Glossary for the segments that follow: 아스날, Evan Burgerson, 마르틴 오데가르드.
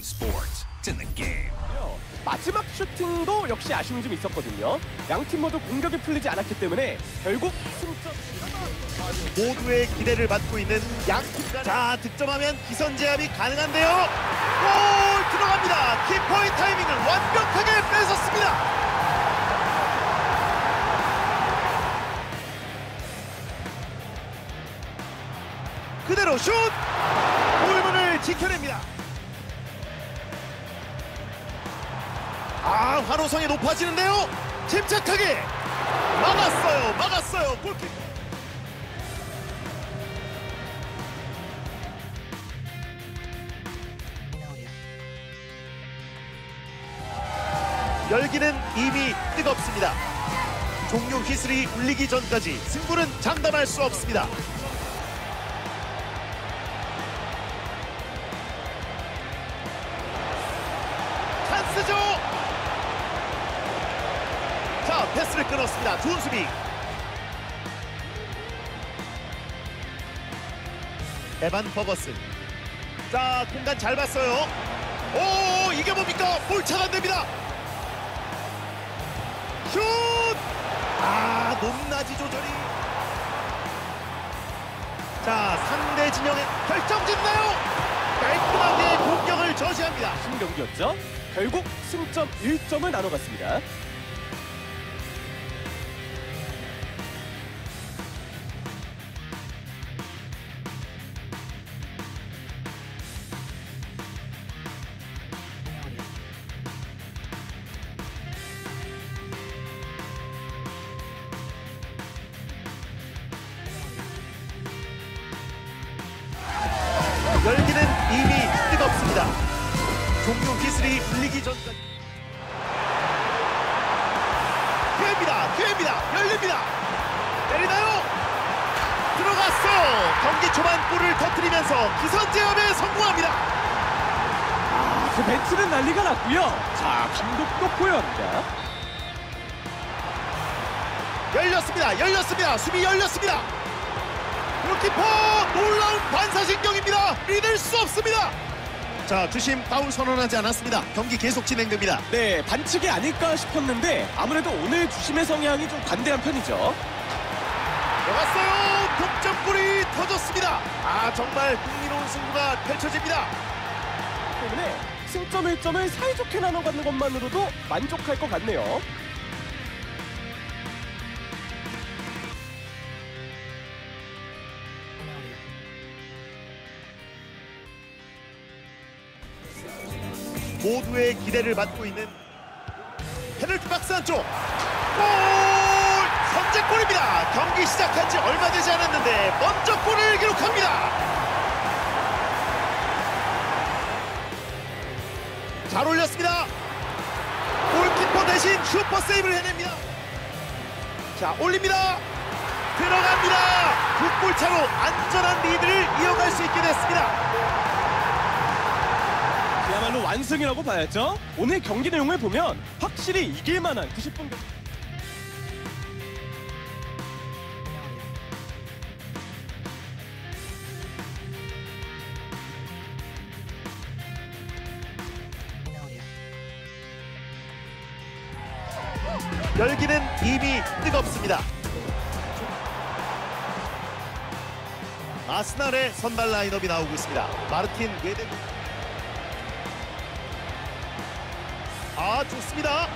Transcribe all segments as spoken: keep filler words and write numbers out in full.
에스케이 Sports. It's in the game. 마지막 슈팅도 역시 아쉬운 점이 있었거든요. 양 팀 모두 공격이 풀리지 않았기 때문에 결국 승점 모두의 기대를 받고 있는 양 팀. 자, 득점하면 기선 제압이 가능한데요. 골 들어갑니다. 키퍼의 타이밍을 완벽하게 뺏었습니다. 그대로 슛! 골문을 지켜냅니다. 아, 환호성이 높아지는데요. 침착하게 막았어요. 막았어요. 골킥. 열기는 이미 뜨겁습니다. 종료 휘슬이 울리기 전까지 승부는 장담할 수 없습니다. 찬스죠. 자, 패스를 끊었습니다. 좋은 수비. 에반 버거슨. 자, 공간 잘 봤어요. 오, 이게 뭡니까? 볼 차가 안 됩니다. 슛! 아, 높낮이 조절이. 자, 상대 진영에 결정짓나요? 깔끔하게 공격을 저지합니다. 신경기였죠? 결국 승점 일 점을 나눠갔습니다. 열기는 이미 뜨겁습니다. 종료 휘슬이 울리기 전까지 기회입니다. 기회입니다. 열립니다. 때리나요? 들어갔어. 경기 초반 골을 터뜨리면서 기선 제압에 성공합니다. 아, 그 벤치는 난리가 났고요. 자, 감독도 보여합니다. 열렸습니다. 열렸습니다. 수비 열렸습니다. 골키퍼 놀라운 반사신경입니다. 믿을 수 없습니다. 자, 주심 파울 선언하지 않았습니다. 경기 계속 진행됩니다. 네, 반칙이 아닐까 싶었는데 아무래도 오늘 주심의 성향이 좀 반대한 편이죠. 들어갔어요. 독점골이 터졌습니다. 아, 정말 흥미로운 승부가 펼쳐집니다. 때문에 승점 일 점을 사이좋게 나눠가는 것만으로도 만족할 것 같네요. 모두의 기대를 받고 있는 페널티 박스 안쪽 골! 선제골입니다. 경기 시작한 지 얼마 되지 않았는데 먼저 골을 기록합니다. 잘 올렸습니다. 골키퍼 대신 슈퍼 세이브를 해냅니다. 자, 올립니다. 들어갑니다. 두 골 차로 안전한 리드를 이어갈 수 있게 됐습니다. 그야말로 완승이라고 봐야죠. 오늘 경기 내용을 보면 확실히 이길 만한 구십 분 경기. 열기는 이미 뜨겁습니다. 아스날의 선발 라인업이 나오고 있습니다. 마르틴 오데가르드. 아, 좋습니다.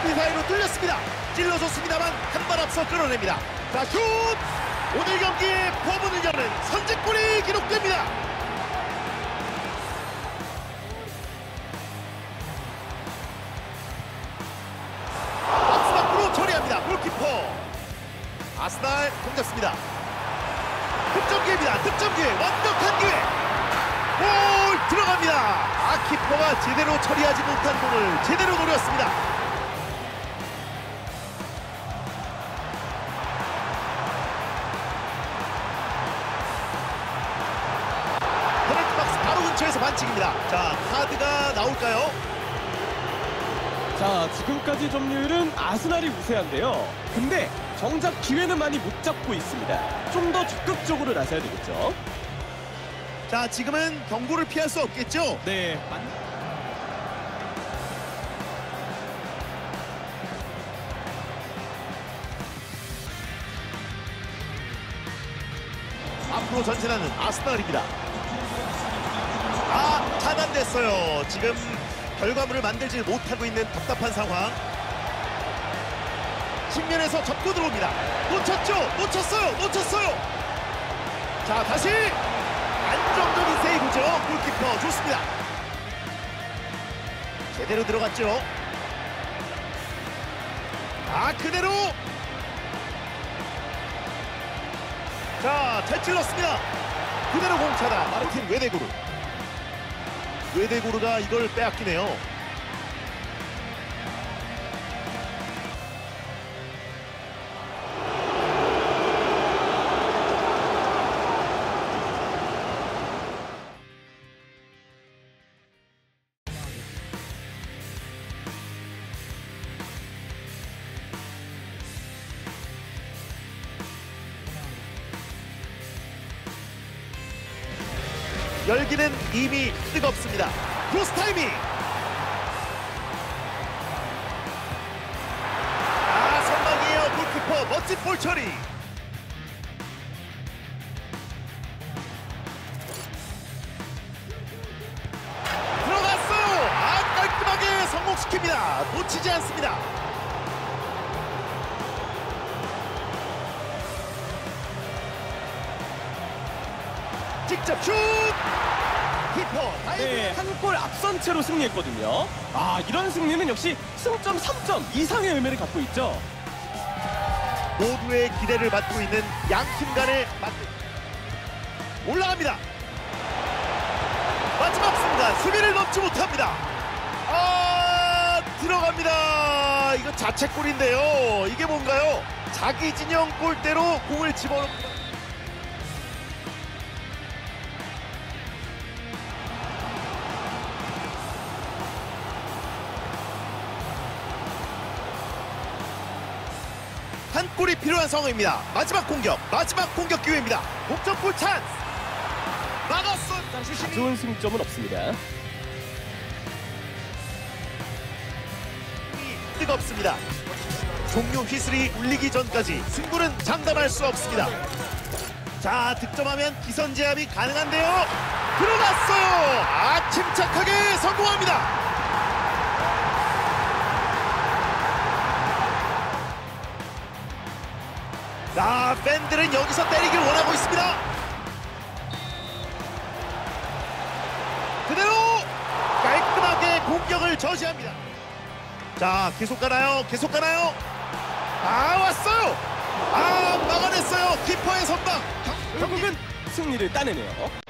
수비 사이로 뚫렸습니다. 찔러줬습니다만 한 발 앞서 끌어냅니다. 자, 슛! 오늘 경기의 포문을 여는 선제골이 기록됩니다. 박스 밖으로 처리합니다. 골키퍼. 아스날 공격습니다. 득점 기회입니다. 득점 기회. 완벽한 기회. 골 들어갑니다. 아, 키퍼가 제대로 처리하지 못한 공을 제대로 노렸습니다. 페널티 박스 바로 근처에서 반칙입니다. 자, 카드가 나올까요? 자, 지금까지 점유율은 아스날이 우세한데요. 근데 정작 기회는 많이 못 잡고 있습니다. 좀 더 적극적으로 나서야 되겠죠. 자, 지금은 경고를 피할 수 없겠죠? 네. 앞으로 전진하는 아스날입니다. 아, 차단됐어요. 지금 결과물을 만들지 못하고 있는 답답한 상황. 측면에서 접고 들어옵니다. 놓쳤죠? 놓쳤어요! 놓쳤어요! 자, 다시! 안정적인 세이브죠. 골키퍼 좋습니다. 제대로 들어갔죠. 아, 그대로! 자, 잘 찔렀습니다. 그대로 공 차다. 마르틴 외대구르. 외대구르가 이걸 빼앗기네요. 열기는 이미 뜨겁습니다. 크로스 타이밍! 아, 선방이에요. 골키퍼 멋진 볼 처리! 들어갔어요! 아, 깔끔하게 성공시킵니다. 놓치지 않습니다. 직접 슛! 키퍼 네, 한 골 앞선 채로 승리했거든요. 아, 이런 승리는 역시 승점 삼 점 이상의 의미를 갖고 있죠. 모두의 기대를 받고 있는 양팀 간의 맞대. 올라갑니다. 마지막 순간 수비를 넘지 못합니다. 아, 들어갑니다. 이거 자책골인데요. 이게 뭔가요? 자기 진영 골대로 공을 집어넣는 한 골이 필요한 상황입니다. 마지막 공격, 마지막 공격 기회입니다. 목적골 찬스! 막았어! 좋은 승점은 없습니다. 뜨겁습니다. 종료 휘슬이 울리기 전까지 승부는 장담할 수 없습니다. 자, 득점하면 기선제압이 가능한데요. 들어갔어요! 아, 침착하게 성공합니다. 자, 팬들은 여기서 때리길 원하고 있습니다. 그대로 깔끔하게 공격을 저지합니다. 자, 계속 가나요? 계속 가나요? 아, 왔어요! 아, 막아냈어요. 키퍼의 선방. 결국은 승리를 따내네요.